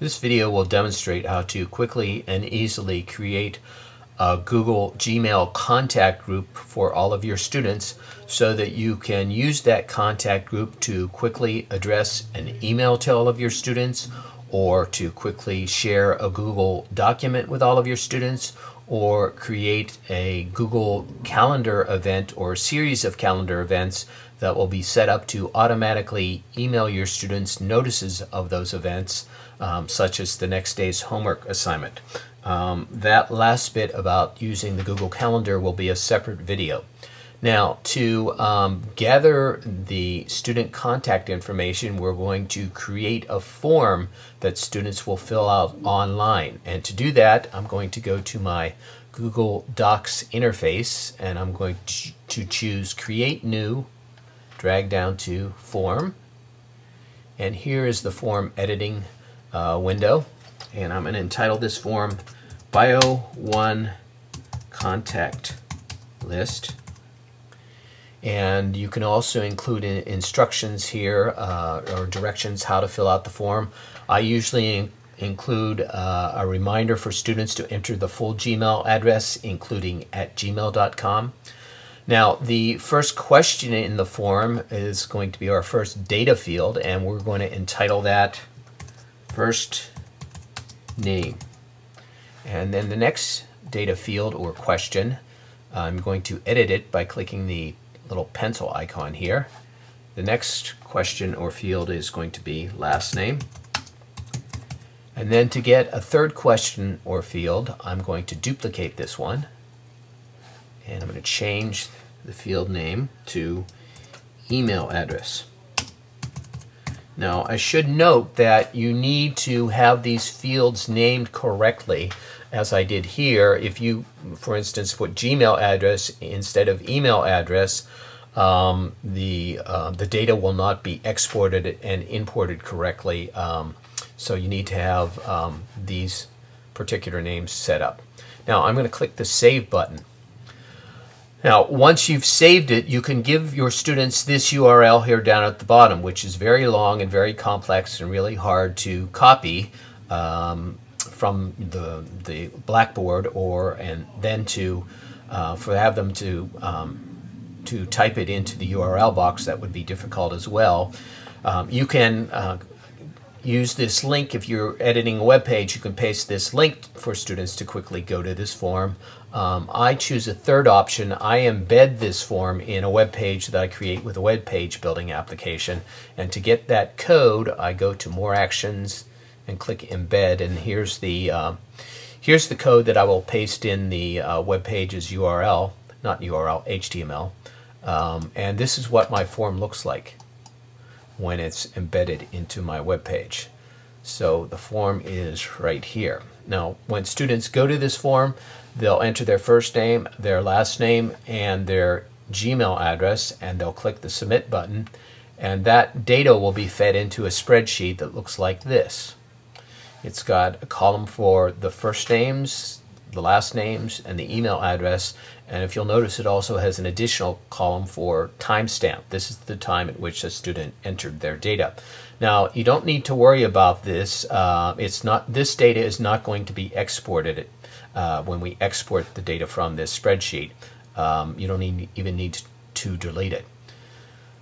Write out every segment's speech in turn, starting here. This video will demonstrate how to quickly and easily create a Google Gmail contact group for all of your students so that you can use that contact group to quickly address an email to all of your students, or to quickly share a Google document with all of your students, or create a Google Calendar event or series of calendar events that will be set up to automatically email your students notices of those events, such as the next day's homework assignment. That last bit about using the Google Calendar will be a separate video. Now, to gather the student contact information, we're going to create a form that students will fill out online. And to do that, I'm going to go to my Google Docs interface, and I'm going to choose Create New, drag down to Form. And here is the form editing window. And I'm going to entitle this form Bio1 Contact List. And you can also include instructions here or directions how to fill out the form. I usually include a reminder for students to enter the full Gmail address, including @gmail.com. Now, the first question in the form is going to be our first data field, and we're going to entitle that First Name. And then the next data field or question, I'm going to edit it by clicking the little pencil icon here. The next question or field is going to be last name. And then to get a third question or field, I'm going to duplicate this one. And I'm going to change the field name to email address. Now, I should note that you need to have these fields named correctly, as I did here. If you, for instance, put Gmail address instead of email address, the data will not be exported and imported correctly. So you need to have these particular names set up. Now, I'm going to click the Save button. Now, once you've saved it, you can give your students this URL here down at the bottom, which is very long and very complex and really hard to copy from the Blackboard, or and then to have them to type it into the URL box. That would be difficult as well. You can use this link. If you're editing a web page, you can paste this link for students to quickly go to this form. I choose a third option. I embed this form in a web page that I create with a web page building application. And to get that code, I go to More Actions and click Embed. And here's the code that I will paste in the web page's URL, not URL, HTML. And this is what my form looks like when it's embedded into my web page. So the form is right here. Now, when students go to this form, they'll enter their first name, their last name, and their Gmail address, and they'll click the Submit button, and that data will be fed into a spreadsheet that looks like this. It's got a column for the first names, the last names, and the email address. And if you'll notice, it also has an additional column for timestamp. This is the time at which a student entered their data. Now, you don't need to worry about this. This data is not going to be exported when we export the data from this spreadsheet. You don't even need to delete it.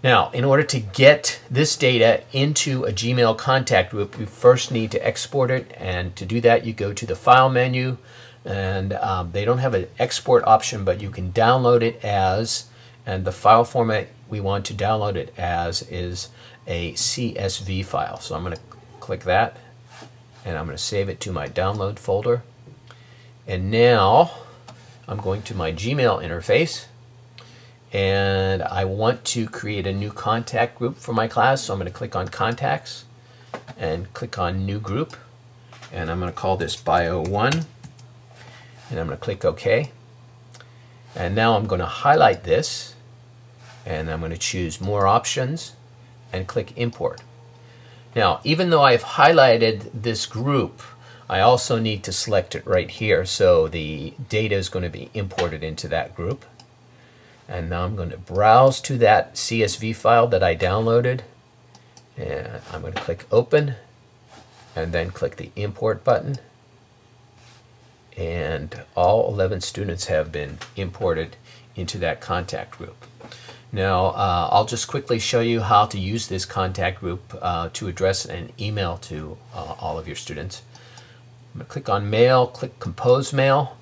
Now, in order to get this data into a Gmail contact group, we first need to export it. And to do that, you go to the File menu. And they don't have an export option, but you can download it as, and the file format we want to download it as is a CSV file. So I'm going to click that, and I'm going to save it to my download folder. And now I'm going to my Gmail interface, and I want to create a new contact group for my class. So I'm going to click on Contacts and click on New Group, and I'm going to call this Bio1. And I'm going to click OK. And now I'm going to highlight this, and I'm going to choose More Options and click Import. Now, even though I've highlighted this group, I also need to select it right here, so the data is going to be imported into that group. And now I'm going to browse to that CSV file that I downloaded, and I'm going to click Open, and then click the import button. And all 11 students have been imported into that contact group. Now I'll just quickly show you how to use this contact group to address an email to all of your students. I'm going to click on Mail, click Compose Mail,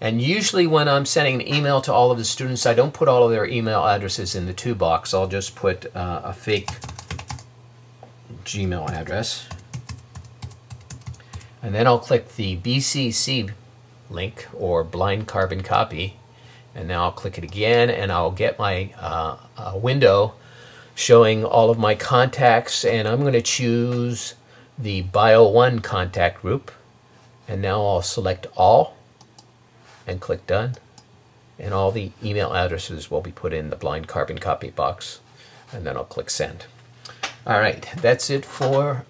and usually when I'm sending an email to all of the students, I don't put all of their email addresses in the to box. I'll just put a fake Gmail address, and then I'll click the BCC link, or blind carbon copy, and now I'll click it again, and I'll get my window showing all of my contacts, and I'm going to choose the Bio1 contact group, and now I'll select all and click done, and all the email addresses will be put in the blind carbon copy box, and then I'll click send. Alright, that's it for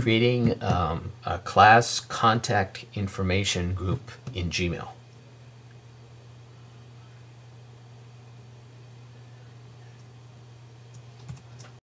creating a class contact information group in Gmail.